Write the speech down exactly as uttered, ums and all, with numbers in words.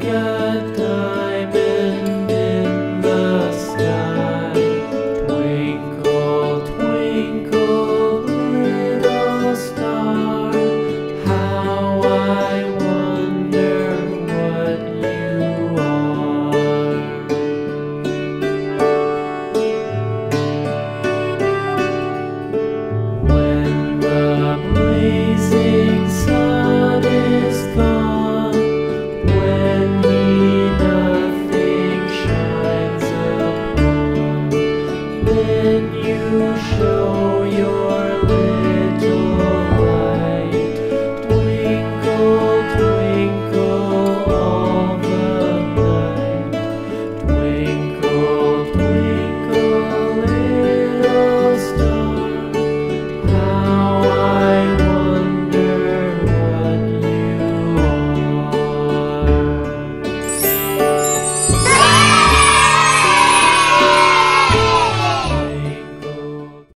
again.